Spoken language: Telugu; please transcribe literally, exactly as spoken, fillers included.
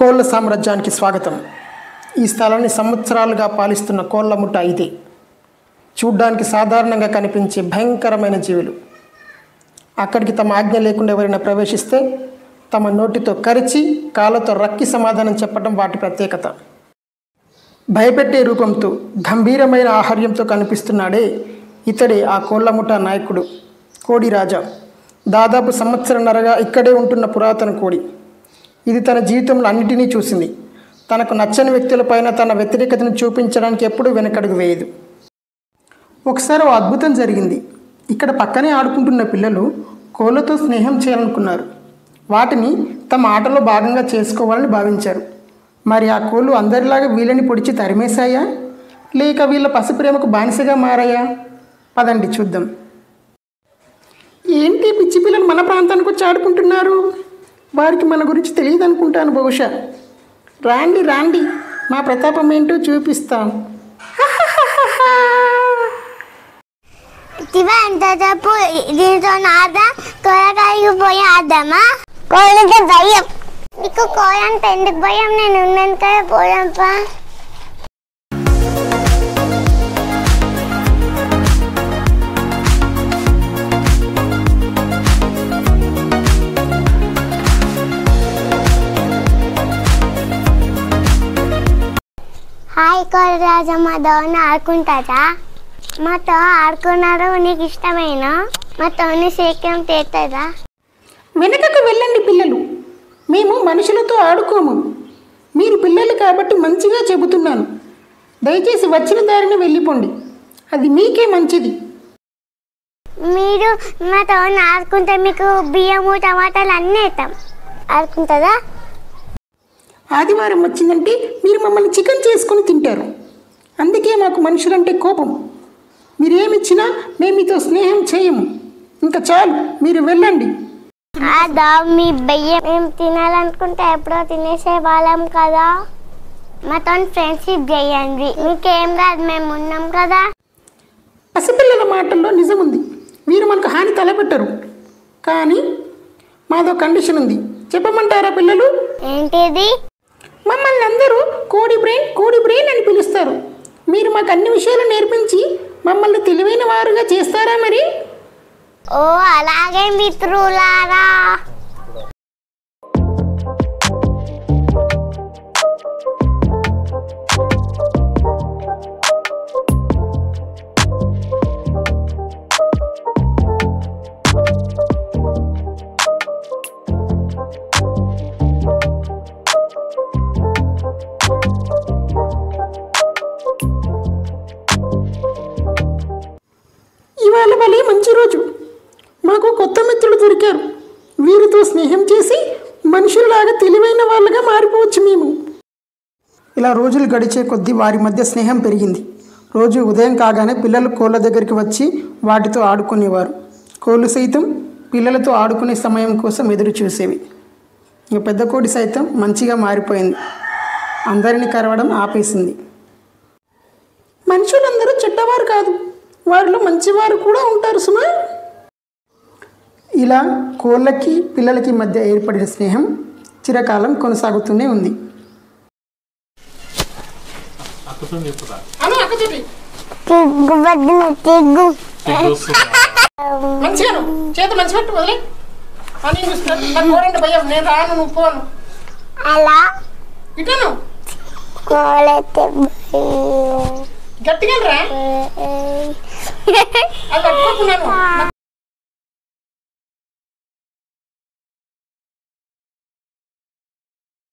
కోళ్ళ సామ్రాజ్యానికి స్వాగతం. ఈ స్థలాన్ని సంవత్సరాలుగా పాలిస్తున్న కోళ్ళ ముఠా ఇదే. చూడ్డానికి సాధారణంగా కనిపించే భయంకరమైన జీవులు అక్కడికి తమ ఆజ్ఞ లేకుండా ఎవరైనా ప్రవేశిస్తే తమ నోటితో కరిచి కాళ్ళతో రక్కి సమాధానం చెప్పడం వాటి ప్రత్యేకత. భయపెట్టే రూపంతో గంభీరమైన ఆహార్యంతో కనిపిస్తున్నాడే ఇతడే ఆ కోళ్ళ ముఠా నాయకుడు కోడి రాజా. దాదాపు సంవత్సరంన్నరగా ఇక్కడే ఉంటున్న పురాతన కోడి. ఇది తన జీవితంలో అన్నిటినీ చూసింది. తనకు నచ్చని వ్యక్తులపైన తన వ్యతిరేకతను చూపించడానికి ఎప్పుడూ వెనకడుగు వేయదు. ఒకసారి ఓ అద్భుతం జరిగింది. ఇక్కడ పక్కనే ఆడుకుంటున్న పిల్లలు కోళ్ళతో స్నేహం చేయాలనుకున్నారు. వాటిని తమ ఆటలో భాగంగా చేసుకోవాలని భావించారు. మరి ఆ కోళ్ళు అందరిలాగా వీళ్ళని పొడిచి తరిమేశాయా, లేక వీళ్ళ పసిప్రేమకు బానిసగా మారాయా? పదండి చూద్దాం. ఏంటి పిచ్చి పిల్లలు మన ప్రాంతానికి వచ్చి ఆడుకుంటున్నారు? వారికి మన గురించి తెలియదు అనుకుంటాను బహుశా. రాండి రాండి, మా ప్రతాపం ఏంటో చూపిస్తాం. దీంతో ఆదా కూరగాయకు పోయి ఆద్దామా? కోళ్ళంటే భయం మీకు. కోళ్ళంటే ఎందుకు భయం? నేను ఉన్నాను కదా, పోదాంపా. హాయ్ కోళ్ళ రాజా, మాతో ఆడుకుంటారా? మాతో ఆడుకున్నారు నీకు ఇష్టమైన మాతోనే సేక్యం తీర్తుందా? వెనకకు వెళ్ళండి పిల్లలు, మేము మనుషులతో ఆడుకోము. మీరు పిల్లలు కాబట్టి మంచిగా చెబుతున్నాను. దయచేసి వచ్చిన దారిని వెళ్ళిపోండి, అది మీకే మంచిది. మీరు మాతో ఆడుకుంటే మీకు బియ్యము టమాటాలు అన్నీ వేస్తాం. ఆడుకుంటుందా? ఆదివారం వచ్చిందంటే మీరు మమ్మల్ని చికెన్ చేసుకుని తింటారు. అందుకే మాకు మనుషులంటే కోపం. మీరేమిచ్చినా మేము మీతో స్నేహం చేయము. ఇంకా చాలు, మీరు వెళ్ళండి. మీ బియ్యం మేము తినాలనుకుంటే ఎప్పుడో తినేసే వాళ్ళం కదా. మాతో ఫ్రెండ్షిప్ చేయండి, మీకేం కాదు, మేము ఉన్నాం కదా. పసిపిల్లల మాటల్లో నిజముంది. మీరు మనకు హాని తలపెట్టరు, కానీ మాదో కండిషన్ ఉంది. చెప్పమంటారా పిల్లలు? ఏంటిది? మమ్మల్ని అందరూ కోడి బ్రెయిన్ కోడి బ్రెయిన్ అని పిలుస్తారు. మీరు మాకు అన్ని విషయాలు నేర్పించి మమ్మల్ని తెలివైన వారుగా చేస్తారా మరి? ఓ అలాగే మిత్రులారా. ఇవాళ వాళ్ళే మంచి రోజు, మాకు కొత్త మిత్రులు దొరికారు. వీరితో స్నేహం చేసి మనుషుల్లాగా తెలివైన వాళ్ళగా మారిపోవచ్చు మేము. ఇలా రోజులు గడిచే కొద్దీ వారి మధ్య స్నేహం పెరిగింది. రోజు ఉదయం కాగానే పిల్లలు కోళ్ళ దగ్గరికి వచ్చి వాటితో ఆడుకునేవారు. కోళ్ళు సైతం పిల్లలతో ఆడుకునే సమయం కోసం ఎదురు చూసేవి. ఇక పెద్ద కోడి సైతం మంచిగా మారిపోయింది. అందరినీ కరవడం ఆపేసింది. మనుషులందరూ చెడ్డవారు కాదు, వారిలో మంచివారు కూడా ఉంటారు సుమా. ఇలా కోళ్ళకి పిల్లలకి మధ్య ఏర్పడిన స్నేహం చిరకాలం కొనసాగుతూనే ఉంది. గట్టిగా అలా